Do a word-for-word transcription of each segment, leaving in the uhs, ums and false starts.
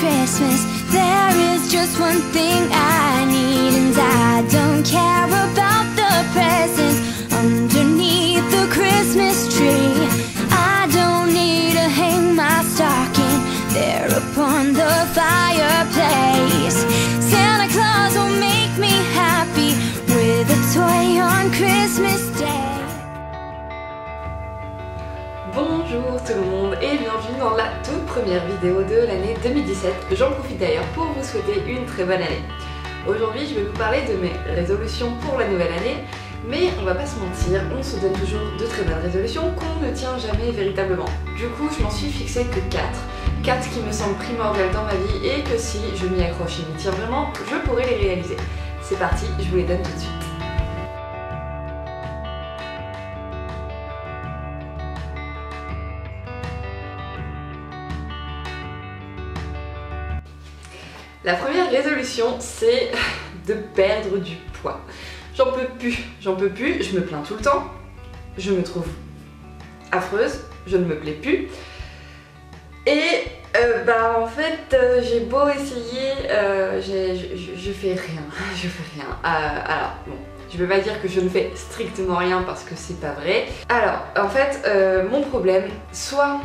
Christmas. There is just one thing I need, and I don't care about the presents underneath the Christmas tree. I don't need to hang my stocking there upon the fireplace. Santa Claus will make me happy with a toy on Christmas Day. Bonjour tout le monde et bienvenue dans la toute première vidéo de l'année deux mille dix-sept. J'en profite d'ailleurs pour vous souhaiter une très bonne année. Aujourd'hui je vais vous parler de mes résolutions pour la nouvelle année, mais on va pas se mentir, on se donne toujours de très bonnes résolutions qu'on ne tient jamais véritablement. Du coup je m'en suis fixée que quatre, quatre qui me semblent primordiales dans ma vie et que si je m'y accroche et m'y tiens vraiment, je pourrais les réaliser. C'est parti, je vous les donne tout de suite. La première résolution, c'est de perdre du poids. J'en peux plus, j'en peux plus, je me plains tout le temps, je me trouve affreuse, je ne me plais plus. Et euh, bah en fait, euh, j'ai beau essayer, euh, j'ai, je, je fais rien, je fais rien. Euh, alors bon, je ne peux pas dire que je ne fais strictement rien parce que c'est pas vrai. Alors en fait, euh, mon problème, soit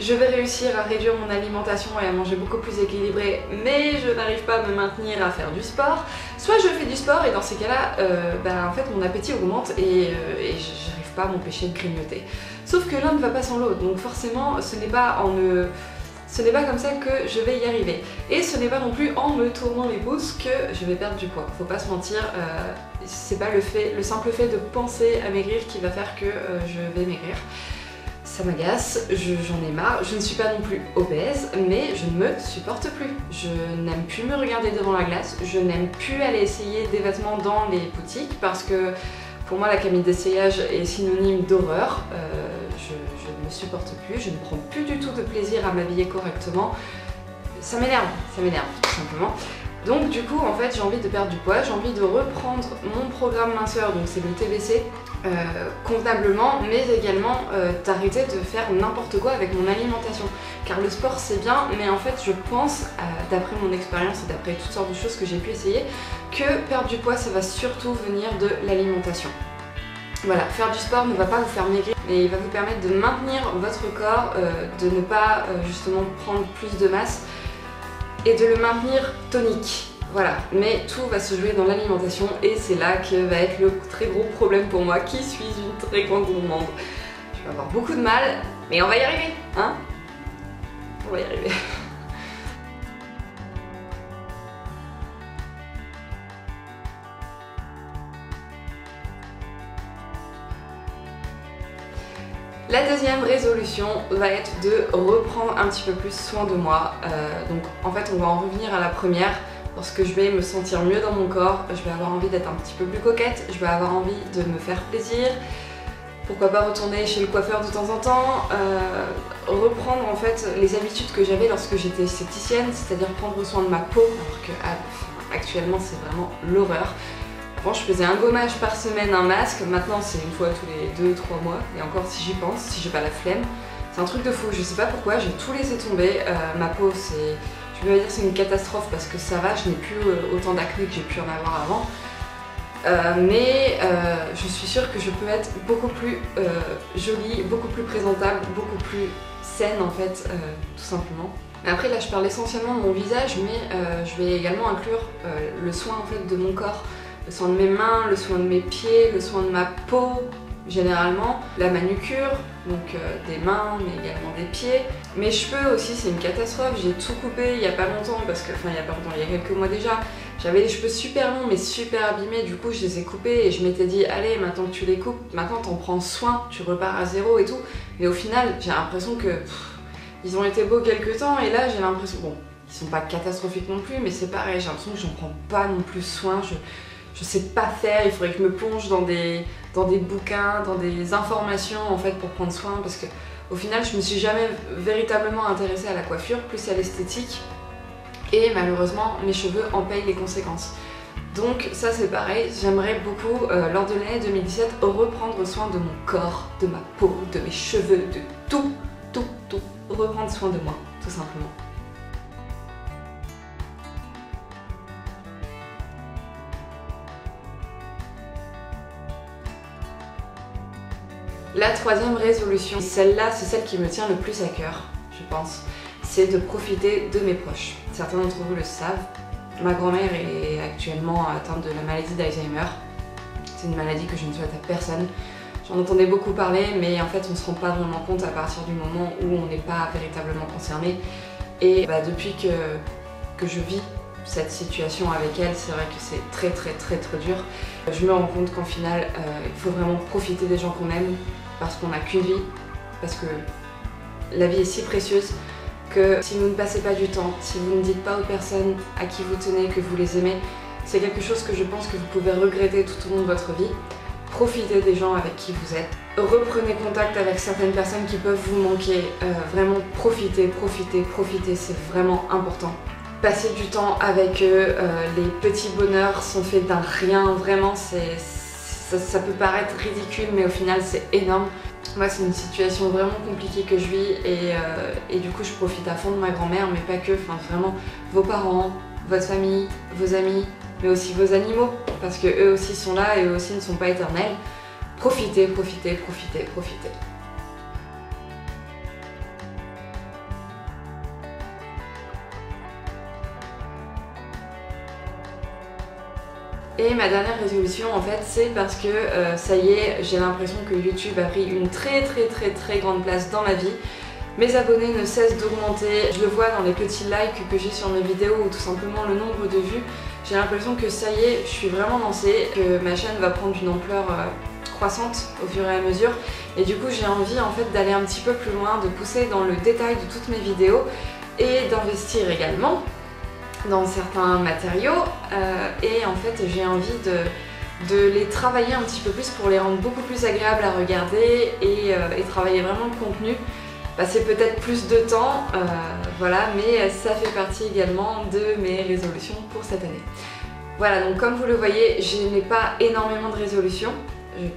je vais réussir à réduire mon alimentation et à manger beaucoup plus équilibré, mais je n'arrive pas à me maintenir à faire du sport. Soit je fais du sport et dans ces cas-là, euh, bah, en fait mon appétit augmente et, euh, et j'arrive pas à m'empêcher de grignoter. Sauf que l'un ne va pas sans l'autre, donc forcément ce n'est pas en euh, ce n'est pas comme ça que je vais y arriver. Et ce n'est pas non plus en me tournant les pouces que je vais perdre du poids. Faut pas se mentir, euh, c'est pas le fait, le simple fait de penser à maigrir qui va faire que euh, je vais maigrir. Ça m'agace, j'en ai marre, je ne suis pas non plus obèse, mais je ne me supporte plus. Je n'aime plus me regarder devant la glace, je n'aime plus aller essayer des vêtements dans les boutiques parce que pour moi la camille d'essayage est synonyme d'horreur. Euh, je, je ne me supporte plus, je ne prends plus du tout de plaisir à m'habiller correctement. Ça m'énerve, ça m'énerve tout simplement. Donc du coup en fait j'ai envie de perdre du poids, j'ai envie de reprendre mon programme minceur, donc c'est le T B C, euh, convenablement, mais également euh, d'arrêter de faire n'importe quoi avec mon alimentation. Car le sport c'est bien, mais en fait je pense, euh, d'après mon expérience et d'après toutes sortes de choses que j'ai pu essayer, que perdre du poids ça va surtout venir de l'alimentation. Voilà, faire du sport ne va pas vous faire maigrir, mais il va vous permettre de maintenir votre corps, euh, de ne pas euh, justement prendre plus de masse, et de le maintenir tonique, voilà. Mais tout va se jouer dans l'alimentation et c'est là que va être le très gros problème pour moi qui suis une très grande gourmande. Je vais avoir beaucoup de mal, mais on va y arriver, hein? On va y arriver. La deuxième résolution va être de reprendre un petit peu plus soin de moi. Euh, donc en fait on va en revenir à la première parce que je vais me sentir mieux dans mon corps, je vais avoir envie d'être un petit peu plus coquette, je vais avoir envie de me faire plaisir, pourquoi pas retourner chez le coiffeur de temps en temps, euh, reprendre en fait les habitudes que j'avais lorsque j'étais esthéticienne, c'est-à-dire prendre soin de ma peau, alors que ah, actuellement c'est vraiment l'horreur. Avant je faisais un gommage par semaine, un masque, maintenant c'est une fois tous les deux trois mois, et encore si j'y pense, si j'ai pas la flemme, c'est un truc de fou, je sais pas pourquoi, j'ai tout laissé tomber, euh, ma peau c'est, je peux pas dire c'est une catastrophe parce que ça va, je n'ai plus euh, autant d'acné que j'ai pu en avoir avant, euh, mais euh, je suis sûre que je peux être beaucoup plus euh, jolie, beaucoup plus présentable, beaucoup plus saine en fait, euh, tout simplement. Mais après là je parle essentiellement de mon visage, mais euh, je vais également inclure euh, le soin en fait de mon corps. Le soin de mes mains, le soin de mes pieds, le soin de ma peau, généralement, la manucure, donc euh, des mains mais également des pieds. Mes cheveux aussi c'est une catastrophe, j'ai tout coupé il y a pas longtemps, parce que, enfin il y a pas longtemps, il y a quelques mois déjà, j'avais les cheveux super longs mais super abîmés, du coup je les ai coupés et je m'étais dit allez maintenant que tu les coupes, maintenant t'en prends soin, tu repars à zéro et tout, mais au final j'ai l'impression que pff, ils ont été beaux quelques temps et là j'ai l'impression, bon ils sont pas catastrophiques non plus mais c'est pareil, j'ai l'impression que j'en prends pas non plus soin, je... Je sais pas faire, il faudrait que je me plonge dans des, dans des bouquins, dans des informations en fait pour prendre soin parce que au final je me suis jamais véritablement intéressée à la coiffure, plus à l'esthétique et malheureusement mes cheveux en payent les conséquences. Donc ça c'est pareil, j'aimerais beaucoup euh, lors de l'année deux mille dix-sept reprendre soin de mon corps, de ma peau, de mes cheveux, de tout, tout, tout, reprendre soin de moi tout simplement. La troisième résolution, celle-là, c'est celle qui me tient le plus à cœur, je pense, c'est de profiter de mes proches. Certains d'entre vous le savent, ma grand-mère est actuellement atteinte de la maladie d'Alzheimer. C'est une maladie que je ne souhaite à personne. J'en entendais beaucoup parler, mais en fait on ne se rend pas vraiment compte à partir du moment où on n'est pas véritablement concerné. Et bah, depuis que, que je vis cette situation avec elle, c'est vrai que c'est très très très très dur. Je me rends compte qu'en final, euh, il faut vraiment profiter des gens qu'on aime, parce qu'on n'a qu'une vie, parce que la vie est si précieuse que si vous ne passez pas du temps, si vous ne dites pas aux personnes à qui vous tenez que vous les aimez, c'est quelque chose que je pense que vous pouvez regretter tout au long de votre vie. Profitez des gens avec qui vous êtes. Reprenez contact avec certaines personnes qui peuvent vous manquer. Euh, vraiment, profitez, profitez, profitez, c'est vraiment important. Passez du temps avec eux, euh, les petits bonheurs sont faits d'un rien, vraiment, c'est, ça, ça peut paraître ridicule, mais au final c'est énorme. Moi c'est une situation vraiment compliquée que je vis et, euh, et du coup je profite à fond de ma grand-mère, mais pas que, enfin vraiment vos parents, votre famille, vos amis, mais aussi vos animaux, parce que eux aussi sont là et eux aussi ne sont pas éternels. Profitez, profitez, profitez, profitez. Et ma dernière résolution, en fait, c'est parce que euh, ça y est, j'ai l'impression que YouTube a pris une très très très très grande place dans ma vie. Mes abonnés ne cessent d'augmenter, je le vois dans les petits likes que j'ai sur mes vidéos ou tout simplement le nombre de vues. J'ai l'impression que ça y est, je suis vraiment lancée, que ma chaîne va prendre une ampleur euh, croissante au fur et à mesure. Et du coup, j'ai envie en fait d'aller un petit peu plus loin, de pousser dans le détail de toutes mes vidéos et d'investir également dans certains matériaux euh, et en fait j'ai envie de, de les travailler un petit peu plus pour les rendre beaucoup plus agréables à regarder et, euh, et travailler vraiment le contenu. Passer peut-être plus de temps, euh, voilà, mais ça fait partie également de mes résolutions pour cette année. Voilà, donc comme vous le voyez, je n'ai pas énormément de résolutions,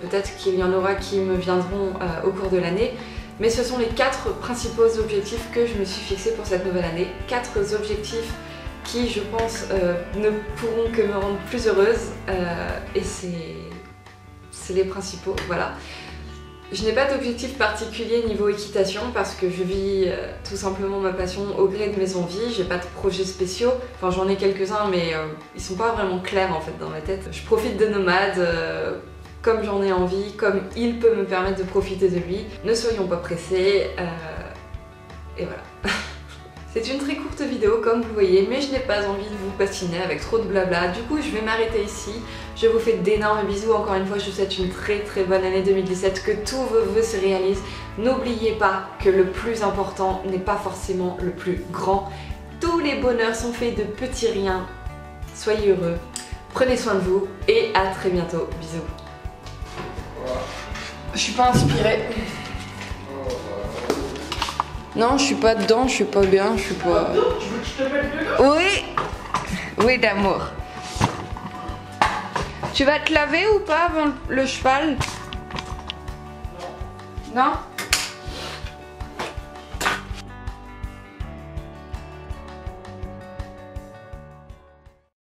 peut-être qu'il y en aura qui me viendront euh, au cours de l'année. Mais ce sont les quatre principaux objectifs que je me suis fixés pour cette nouvelle année, quatre objectifs qui, je pense, euh, ne pourront que me rendre plus heureuse. Euh, et c'est les principaux, voilà. Je n'ai pas d'objectif particulier niveau équitation parce que je vis euh, tout simplement ma passion au gré de mes envies. J'ai pas de projets spéciaux. Enfin, j'en ai quelques-uns, mais euh, ils sont pas vraiment clairs en fait dans ma tête. Je profite de Nomade euh, comme j'en ai envie, comme il peut me permettre de profiter de lui. Ne soyons pas pressés. Euh, et voilà. C'est une très courte vidéo comme vous voyez, mais je n'ai pas envie de vous patiner avec trop de blabla. Du coup, je vais m'arrêter ici. Je vous fais d'énormes bisous. Encore une fois, je vous souhaite une très très bonne année deux mille dix-sept, que tous vos vœux se réalisent. N'oubliez pas que le plus important n'est pas forcément le plus grand. Tous les bonheurs sont faits de petits riens. Soyez heureux, prenez soin de vous et à très bientôt. Bisous. Je suis pas inspirée. Non, je suis pas dedans, je suis pas bien, je suis pas... Tu veux que je te mette dedans ? Oui. Oui, d'amour. Tu vas te laver ou pas avant le cheval ? Non. Non ?